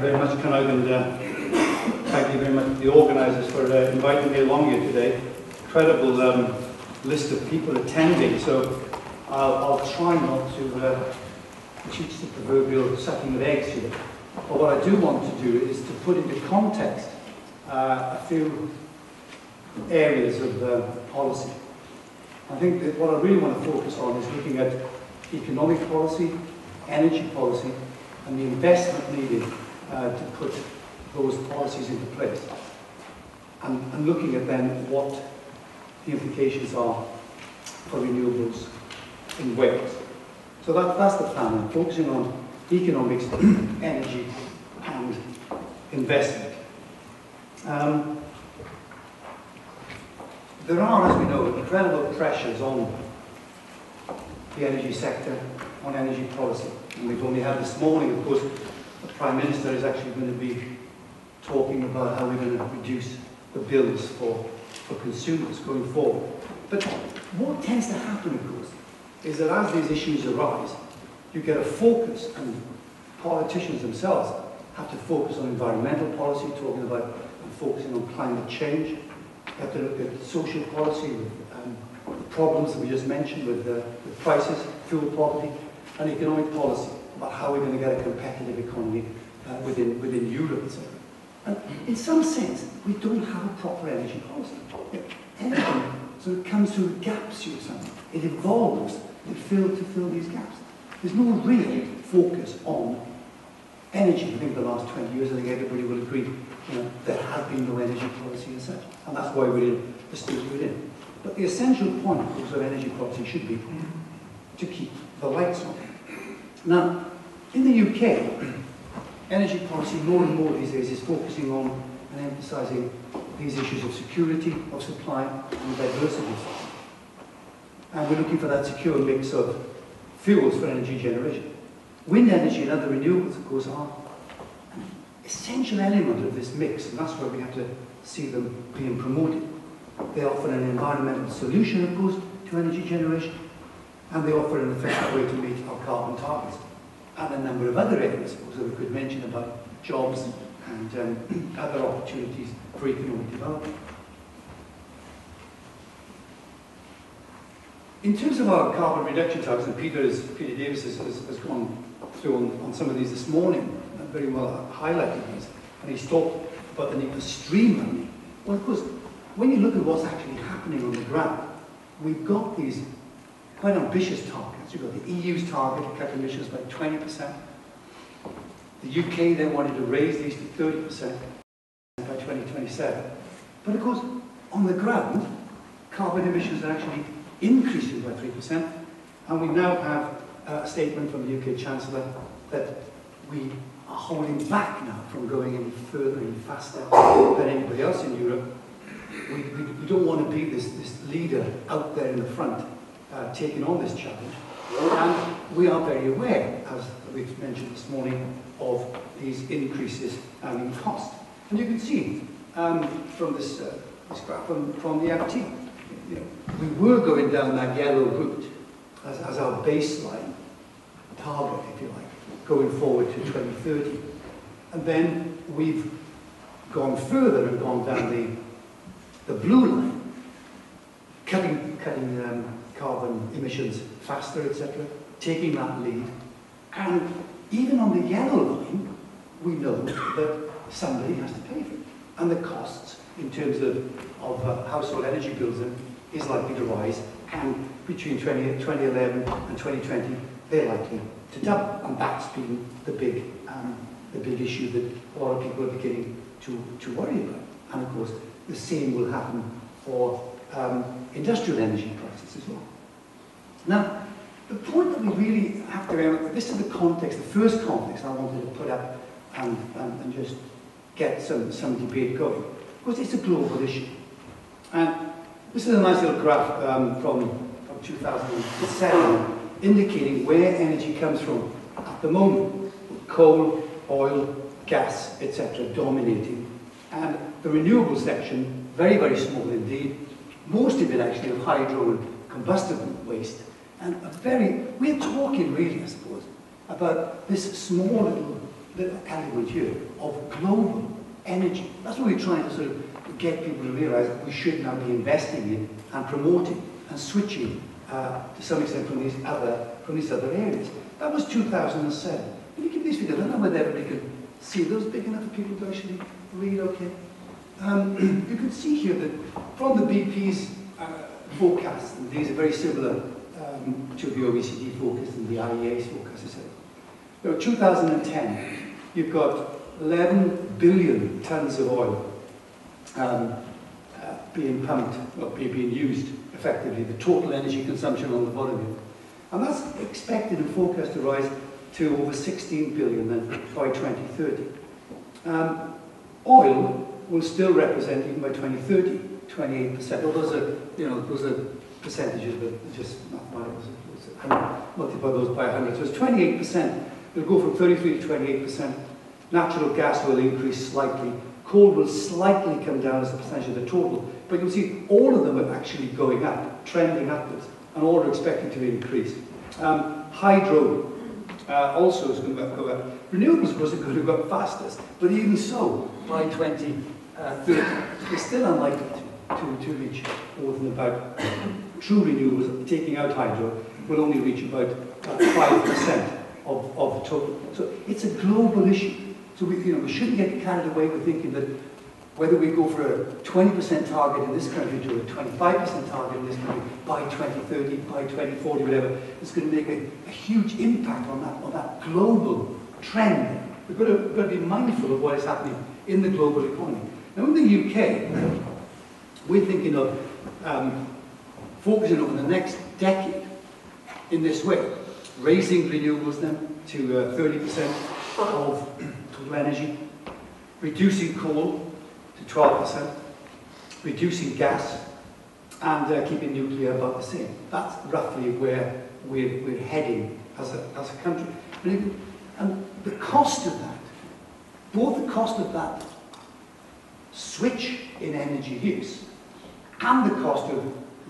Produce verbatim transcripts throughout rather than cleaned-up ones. thank you very much, Kamal, and uh, thank you very much to the organisers for uh, inviting me along here today. Incredible um, list of people attending, so I'll, I'll try not to uh, cheat the proverbial sacking of eggs here. But what I do want to do is to put into context uh, a few areas of uh, policy. I think that what I really want to focus on is looking at economic policy, energy policy, and the investment needed uh, to put those policies into place, and, and looking at then what the implications are for renewables in Wales. So that, that's the plan. I'm focusing on economics, energy, and investment. Um, there are, as we know, incredible pressures on the energy sector, on energy policy. And we've only had this morning, of course, the Prime Minister is actually going to be talking about how we're going to reduce the bills for, for consumers going forward. But what tends to happen, of course, is that as these issues arise, you get a focus, and politicians themselves have to focus on environmental policy, talking about and focusing on climate change. You have to look at social policy, with um, the problems that we just mentioned with the, the prices, fuel poverty, and economic policy, about how we're going to get a competitive economy uh, within, within Europe, et cetera. And in some sense, we don't have a proper energy policy. It, energy sort of comes through gaps, you know. It evolves to fill, to fill these gaps. There's no real focus on energy. I think the last twenty years, I think everybody will agree, you know, there has been no energy policy as such. And that's why we're in the state we're in. But the essential point of energy policy should be to keep the lights on. Now, in the U K, energy policy more and more these days is focusing on and emphasising these issues of security, of supply, and diversity. And we're looking for that secure mix of fuels for energy generation. Wind energy and other renewables, of course, are an essential element of this mix, and that's why we have to see them being promoted. They offer an environmental solution, of course, to energy generation, and they offer an effective way to meet our carbon targets. And a number of other areas, of course, that we could mention about jobs and um, other opportunities for economic development. In terms of our carbon reduction targets, and Peter, is, Peter Davis has, has, has gone through on, on some of these this morning, and very well highlighted these, and he's talked about the need for streamlining. Well, of course, when you look at what's actually happening on the ground, we've got these quite ambitious targets. You've got the E U's target to cut emissions by twenty percent. The U K then wanted to raise these to thirty percent by twenty twenty-seven. But of course, on the ground, carbon emissions are actually increasing by three percent, and we now have a statement from the U K Chancellor that we are holding back now from going any further and faster than anybody else in Europe. We, we, we don't want to be this, this leader out there in the front uh, taking on this challenge, and we are very aware, as we've mentioned this morning, of these increases um, in cost. And you can see um, from this, uh, this graph from, from the F T, you know, we were going down that yellow route as, as our baseline target, if you like, going forward to twenty thirty. And then we've gone further and gone down the, the blue line, cutting, cutting um, carbon emissions faster, et cetera, taking that lead. And even on the yellow line, we know that somebody has to pay for it. And the costs in terms of, of uh, household energy bills is likely to rise, and between twenty eleven and twenty twenty, they're likely to double. And that's been the big, um, the big issue that a lot of people are beginning to, to worry about. And of course, the same will happen for um, industrial energy prices as well. Now, the point that we really have to remember, this is the context, the first context I wanted to put up and, and, and just get some, some debate going. Because it's a global issue. And this is a nice little graph um, from, from two thousand seven, indicating where energy comes from at the moment. Coal, oil, gas, et cetera, dominating. And the renewable section, very, very small indeed. Most of it actually of hydro and combustible waste. And a very, we're talking really, I suppose, about this small little the category here of global energy. That's what we're trying to sort of get people to realize that we should now be investing in and promoting and switching uh, to some extent from these other from these other areas. That was two thousand seven. When you give these figures, I don't know whether everybody could see those big enough for people to actually read. Okay, um, you can see here that from the B P's uh, forecasts, and these are very similar um, to the O E C D forecast and the I E A's forecast, et cetera. So two thousand ten, you've got eleven billion tons of oil um, uh, being pumped, or being used effectively, the total energy consumption on the volume. And that's expected and forecast to rise to over sixteen billion then by twenty thirty. Um, oil will still represent, even by twenty thirty, twenty-eight percent. Well, those are, you know, those are percentages, but just mathematics. Multiply those by one hundred. So it's twenty-eight percent. It'll go from thirty-three to twenty-eight percent. Natural gas will increase slightly. Coal will slightly come down as a percentage of the total. But you'll see all of them are actually going up, trending upwards, and all are expected to increase. Um, hydro uh, also is going to go up. Renewables, of course, are going to go up fastest. But even so, by twenty thirty, we're still unlikely to, to, to reach more than about true renewables, taking out hydro, will only reach about five percent of, of the total. So it's a global issue. So we, you know, we shouldn't get carried away with thinking that whether we go for a twenty percent target in this country to a twenty-five percent target in this country by twenty thirty, by twenty forty, whatever, it's going to make a, a huge impact on that, on that global trend. We've got, to, we've got to be mindful of what is happening in the global economy. Now in the U K, we're thinking of um, focusing on the next decade in this way, raising renewables then to uh, thirty percent of total energy, reducing coal to twelve percent, reducing gas, and uh, keeping nuclear about the same. That's roughly where we're, we're heading as a, as a country. And, and the cost of that, both the cost of that switch in energy use and the cost of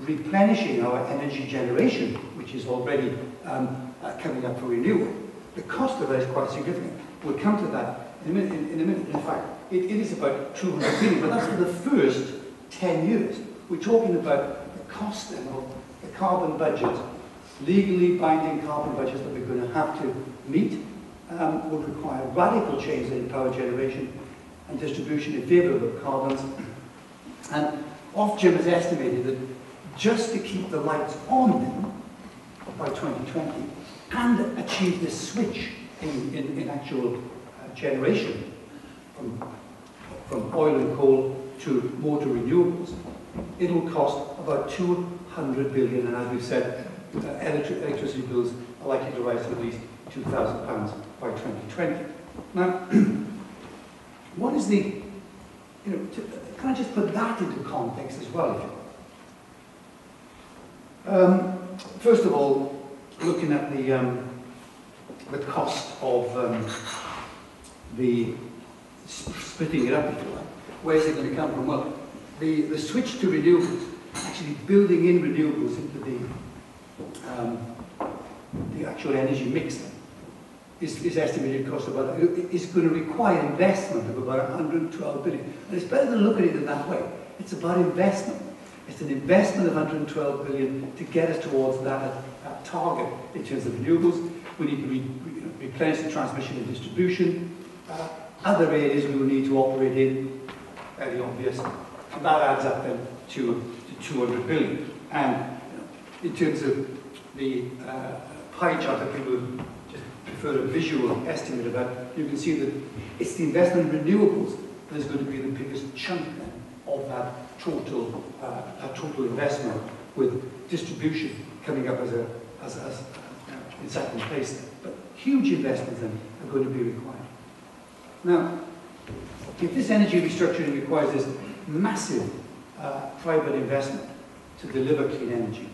replenishing our energy generation, which is already um, uh, coming up for renewal, the cost of that is quite significant. We'll come to that in a minute. In, in, a minute. in fact, it, it is about two hundred billion, but that's for the first ten years. We're talking about the cost then of the carbon budget, legally binding carbon budgets that we're going to have to meet, um, will require radical change in power generation and distribution in favour of carbons. And Offgem has estimated that just to keep the lights on them by twenty twenty and achieve this switch in, in, in actual uh, generation from, from oil and coal to more to renewables, it'll cost about two hundred billion, and as we've said, uh, electric, electricity bills are likely to rise to at least two thousand pounds by twenty twenty. Now, what is the, you know, to, can I just put that into context as well, if you Um, first of all, looking at the, um, the cost of um, the sp splitting it up, if you like, where's it going to come from? Well, the, the switch to renewables, actually building in renewables into the, um, the actual energy mix, is, is estimated to cost about, it's going to require investment of about one hundred twelve billion. And it's better to look at it in that way. It's about investment. It's an investment of one hundred twelve billion to get us towards that, that target in terms of renewables. We need to re, you know, replenish the transmission and distribution. Uh, other areas we will need to operate in, very obvious. And that adds up then to, to two hundred billion. And you know, in terms of the uh, pie chart, that people just prefer a visual estimate of that, you can see that it's the investment in renewables that is going to be the biggest chunk then of that total, uh, a total investment, with distribution coming up as a as, as in second place. But huge investments then are going to be required. Now, if this energy restructuring requires this massive uh, private investment to deliver clean energy,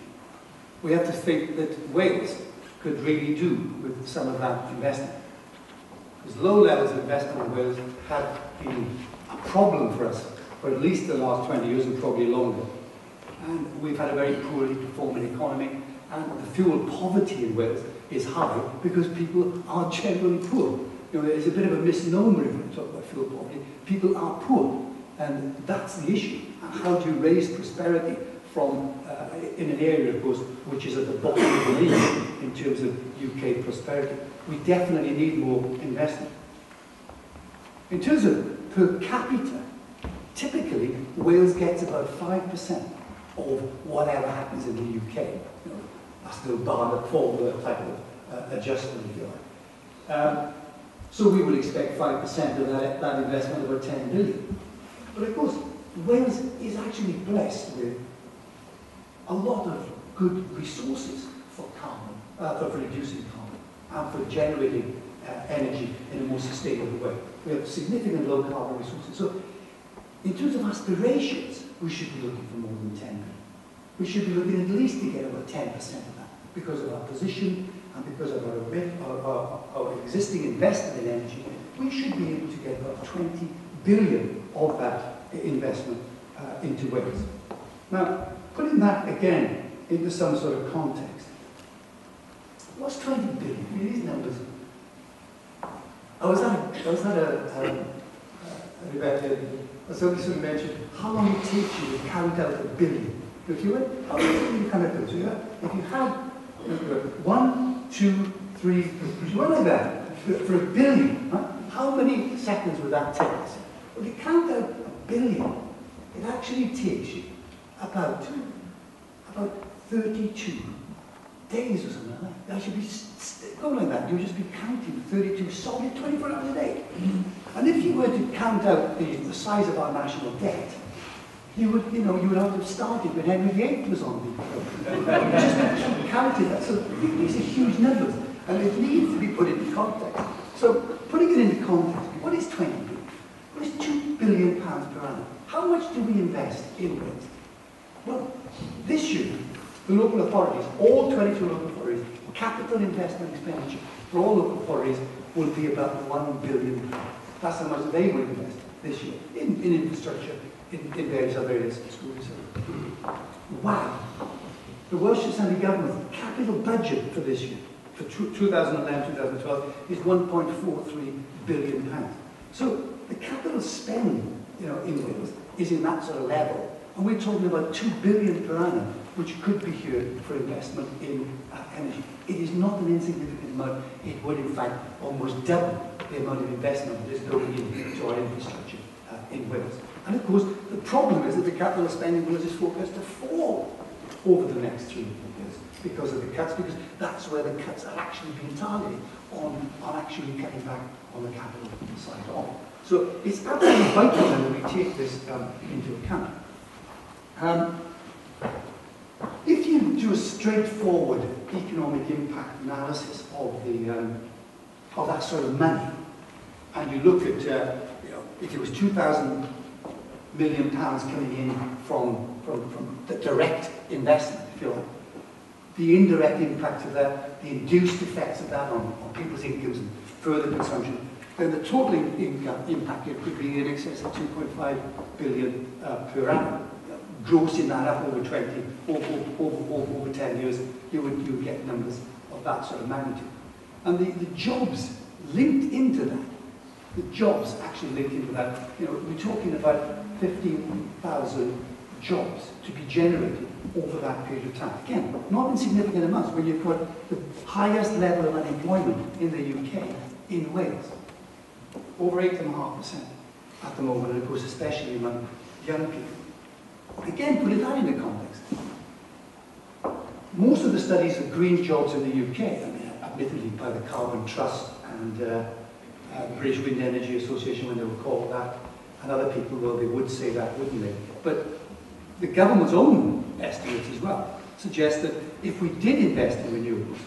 we have to think that Wales could really do with some of that investment. Because low levels of investment in Wales have been a problem for us for at least the last twenty years and probably longer. And we've had a very poorly performing economy, and the fuel poverty in Wales is high because people are generally poor. you know, it's a bit of a misnomer when we talk about fuel poverty. People are poor, and that's the issue. How do you raise prosperity from uh, in an area, of course, which is at the bottom of the league in terms of U K prosperity? We definitely need more investment. In terms of per capita, typically Wales gets about five percent of whatever happens in the U K. You know, that's the Barnett formula type of uh, adjustment, if you like. Um, so we would expect five percent of that, that investment, about ten billion. But of course, Wales is actually blessed with a lot of good resources for carbon, uh, for reducing carbon, and for generating uh, energy in a more sustainable way. We have significant low carbon resources. So, in terms of aspirations, we should be looking for more than ten billion. We should be looking at least to get about ten percent of that, because of our position and because of our, our, our existing investment in energy. We should be able to get about twenty billion of that investment uh, into Wales. Now, putting that again into some sort of context, what's twenty billion? I mean, these numbers. I was at I was at a um, an event in. Somebody sort of mentioned how long it takes you to count out a billion. If you went, how long did you count out a billion? If you had one, two, three, if you went like that for, for a billion, huh? How many seconds would that take us? Well, if you count out a billion, it actually takes you about about thirty-two days or something like that. That should be going like that. You would just be counting thirty-two solid twenty-four hours a day. And if you were to count out the, the size of our national debt, you would, you know, you would have to have started when Henry the eighth was on the you just counted that. So these are huge numbers, and it needs to be put into context. So putting it into context, what is twenty billion? What is two billion pounds per annum? How much do we invest in Wales? Well, this year, the local authorities, all twenty-two local authorities, capital investment expenditure for all local authorities will be about one billion pounds. That's how much they will invest this year in, in infrastructure, in, in various other areas, schools. Wow. The Welsh Assembly Government's capital budget for this year, for two thousand eleven to two thousand twelve, is one point four three billion pounds. So the capital spend, you know, in Wales is in that sort of level. And we're talking about two billion per annum, which could be here for investment in uh, energy. It is not an insignificant amount. It would, in fact, almost double the amount of investment that is going into our infrastructure uh, in Wales. And of course, the problem is that the capital spending in Wales is forecast to fall over the next three years because of the cuts, because that's where the cuts are actually being targeted on, on actually cutting back on the capital side on. So it's absolutely vital that we take this um, into account. Um, if you do a straightforward economic impact analysis of the um, of that sort of money, and you look at uh, you know, if it was two thousand million pounds coming in from, from from the direct investment, if you like, the indirect impact of that, the induced effects of that on, on people's incomes and further consumption, then the total income impact it could be in excess of two point five billion uh, per annum. Grossing that up over twenty, over, over, over, over ten years, you would you would get numbers of that sort of magnitude. And the, the jobs linked into that, the jobs actually linked into that, you know, we're talking about fifteen thousand jobs to be generated over that period of time. Again, not insignificant amounts when you've got the highest level of unemployment in the U K, in Wales, over eight point five percent at the moment, and of course, especially among young people. Again, putting that into context. Most of the studies of green jobs in the U K, I mean, admittedly by the Carbon Trust and uh, uh, British Wind Energy Association when they were called that, and other people, well, they would say that, wouldn't they? But the government's own estimates as well suggest that if we did invest in renewables,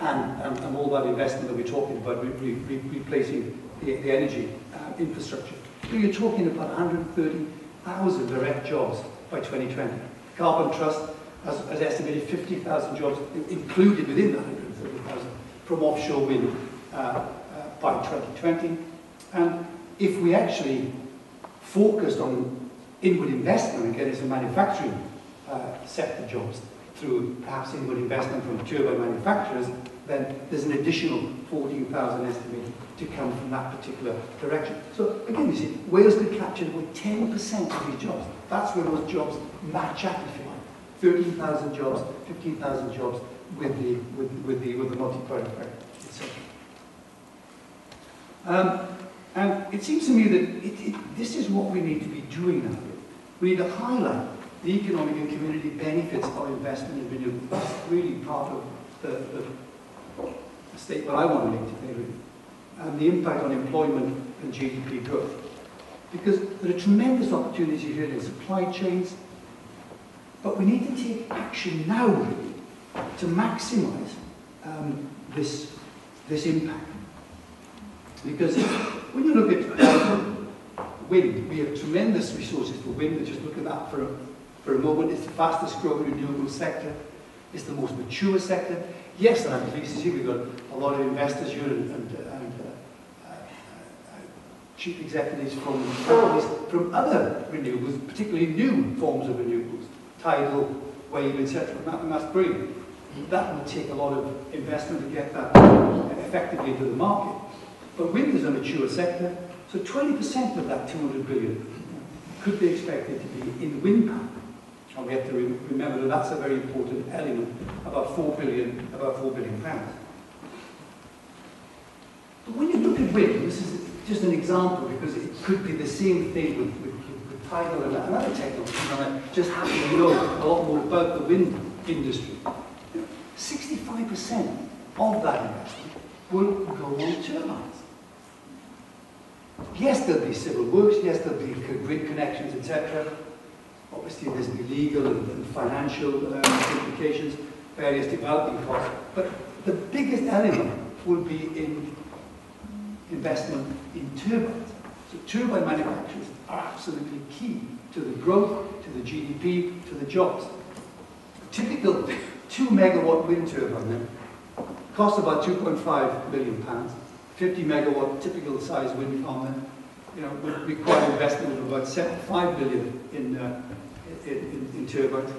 and, and, and all that investment that we're talking about, re re replacing the, the energy uh, infrastructure, so you're talking about one hundred thirty thousand direct jobs by twenty twenty. Carbon Trust has, has estimated fifty thousand jobs included within the one hundred thirty thousand from offshore wind uh, uh, by twenty twenty. And if we actually focused on inward investment and getting some manufacturing uh, sector jobs, through perhaps inward investment from turbine manufacturers, then there's an additional fourteen thousand estimated to come from that particular direction. So again, you see, Wales could capture about ten percent of these jobs. That's where those jobs match up, if you like. thirteen thousand jobs, fifteen thousand jobs with the, with, with the, with the multi-product effect, et cetera. Um, and it seems to me that it, it, this is what we need to be doing now. We need to highlight the economic and community benefits of investment in renewables. That's really part of the, the state that I want to make today, really. And the impact on employment and G D P growth. Because there are tremendous opportunities here in supply chains, but we need to take action now, really, to maximise um, this, this impact. Because when you look at uh, wind, we have tremendous resources for wind. Just look at that for a, for a moment. It's the fastest growing renewable sector. It's the most mature sector. Yes, and I'm pleased to see we've got a lot of investors here and, and, and uh, uh, uh, chief executives from from other renewables, particularly new forms of renewables, tidal, wave, et cetera. And that's brilliant. That will take a lot of investment to get that effectively into the market. But wind is a mature sector, so twenty percent of that two hundred billion could be expected to be in wind power. And we have to re remember that that's a very important element, about four billion, about four billion pounds. But when you look at wind, this is just an example, because it could be the same thing with, with, with tidal and other technologies, and I just happen to know a lot more about the wind industry. sixty-five percent of that investment will go on turbines. Yes, there'll be civil works, yes, there'll be grid connections, et cetera. Obviously, there's the legal and financial um, implications, various development costs, but the biggest element will be in investment in turbines. So turbine manufacturers are absolutely key to the growth, to the G D P, to the jobs. A typical two megawatt wind turbine then costs about two point five million pounds. fifty megawatt typical size wind farm then, you know, would require investment of about seventy-five million in, uh, in, in, in turbines.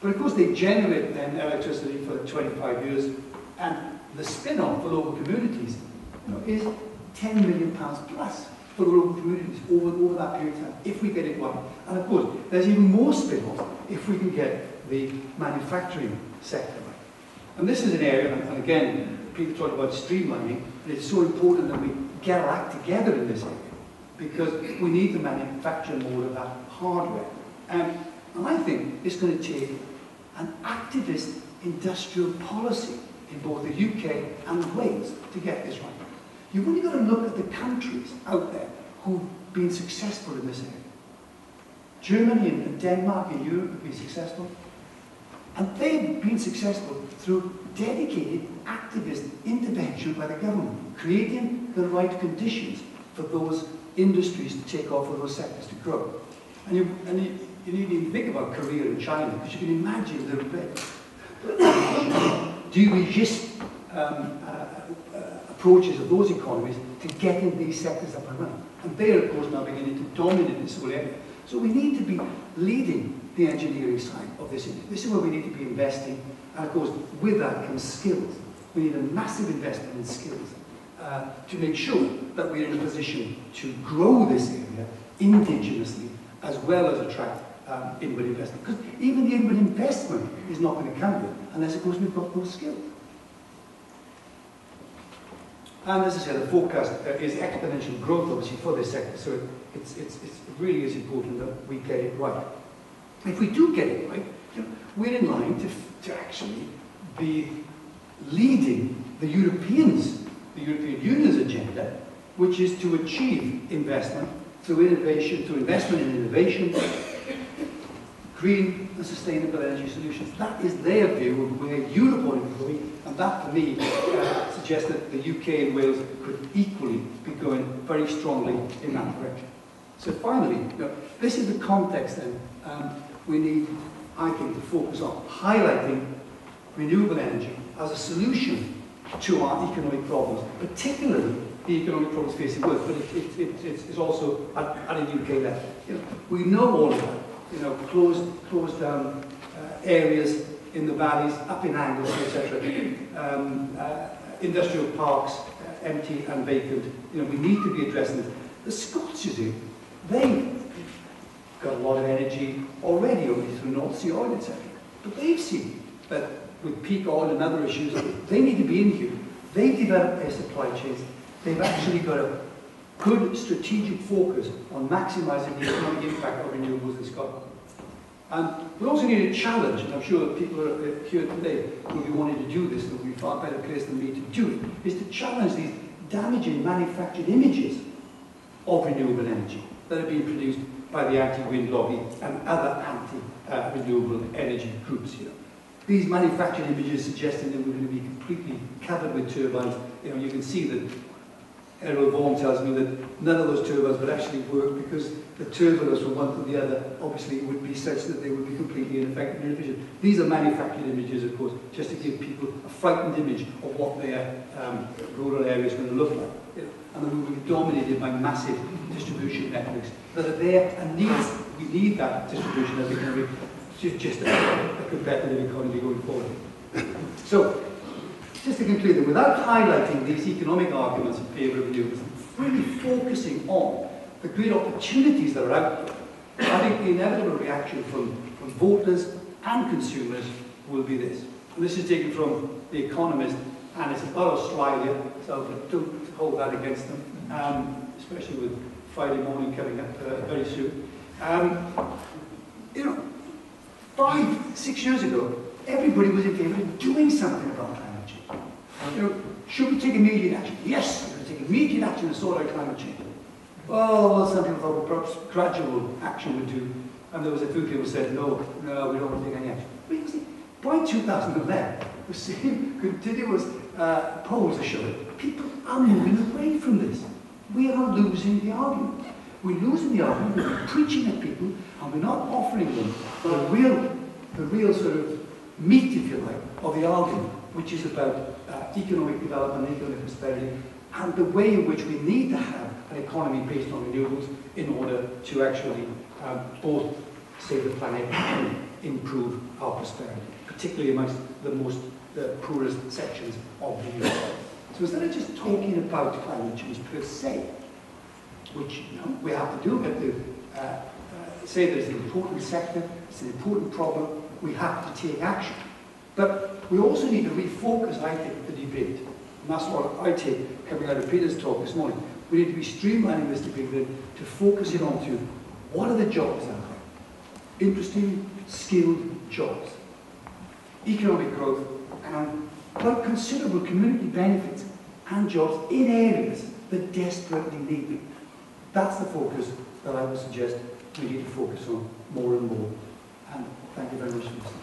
But of course they generate then electricity for twenty-five years, and the spin-off for local communities, you know, is ten million pounds plus for local communities over, over that period of time, if we get it right. And of course, there's even more spin-offs if we can get the manufacturing sector right. And this is an area, and again, people talk about streamlining, and it's so important that we get our act together in this area, because we need to manufacture more of that hardware. Um, and I think it's going to take an activist industrial policy in both the U K and Wales to get this right. You've only got to look at the countries out there who've been successful in this area. Germany and Denmark and Europe have been successful. And they've been successful through dedicated activist intervention by the government, creating the right conditions for those industries to take off, for those sectors to grow. And you, and you, you need to think about Korea and China, because you can imagine the dirigist um, uh, uh, approaches of those economies to getting these sectors up and running. And they are, of course, now beginning to dominate this whole area. So we need to be leading the engineering side of this industry. This is where we need to be investing, and of course, with that comes skills. We need a massive investment in skills uh, to make sure that we're in a position to grow this area indigenously, as well as attract um, inward investment. Because even the inward investment is not going to come here unless, of course, we've got those skills. And as I said, the forecast is exponential growth, obviously, for this sector. So it's, it's, it's, it really is important that we get it right. If we do get it right, you know, we're in line to, to actually be leading the Europeans, the European Union's agenda, which is to achieve investment through innovation, through investment in innovation, green and sustainable energy solutions. That is their view of where Europe ought to be going, and that, for me, uh, suggests that the U K and Wales could equally be going very strongly in that direction. So finally, you know, this is the context then. Um, we need, I think, to focus on highlighting renewable energy as a solution to our economic problems, particularly the economic problems facing Wales, but it, it, it, it's also at, at a U K level. You know, we know all of that, you know, closed, closed down uh, areas, in the valleys, up in Angus, et cetera. Um, uh, industrial parks, uh, empty and vacant. You know, we need to be addressing this. The Scots, you see, they've got a lot of energy already only through North Sea Oil, et cetera. But they've seen that with peak oil and other issues, they need to be in here. They develop their supply chains. They've actually got a good strategic focus on maximising the economic impact of renewables in Scotland. And we also need a challenge, and I'm sure that people are here today will be wanting to do this, and will be far better placed than me to do it, is to challenge these damaging manufactured images of renewable energy that are being produced by the anti-wind lobby and other anti-renewable energy groups here. These manufactured images suggesting that we're going to be completely covered with turbines. You know, you can see that Errol Vaughan tells me that none of those turbines would actually work because the turbines from one to the other obviously would be such that they would be completely ineffective and inefficient. These are manufactured images, of course, just to give people a frightened image of what their um, rural area is going to look like. You know, and then we will be dominated by massive distribution networks that are there and needs, we need that distribution as economic, just a, a competitive economy going forward. So, just to conclude that without highlighting these economic arguments in favour of renewables, really focusing on the great opportunities that are out there, I think the inevitable reaction from, from voters and consumers will be this. And this is taken from The Economist, and it's about Australia, so don't hold that against them, um, especially with Friday morning coming up uh, very soon. Um, you know, five, six years ago, everybody was in favour of doing something about that. You know, should we take immediate action? Yes, we're going to take immediate action to sort out climate change. Oh, well, some people thought, well, perhaps gradual action would do. And there was a few people who said, no, no, we don't want to take any action. But you see, by two thousand eleven, the same continuous uh, polls are showing people are moving away from this. We are losing the argument. We're losing the argument, we're preaching at people, and we're not offering them the real, the real sort of meat, if you like, of the argument, which is about uh, economic development, economic prosperity, and the way in which we need to have an economy based on renewables in order to actually um, both save the planet and improve our prosperity, particularly amongst the most the poorest sections of the U S. So instead of just talking about climate change per se, which you know, we have to do, we have to uh, uh, say that it's an important sector, it's an important problem, we have to take action. But we also need to refocus, I think, the debate. And that's what I take coming out of Peter's talk this morning. We need to be streamlining this debate to focus it on to what are the jobs out there? Interesting, skilled jobs, economic growth, and quite considerable community benefits and jobs in areas that desperately need them. That's the focus that I would suggest we need to focus on more and more. And thank you very much for listening.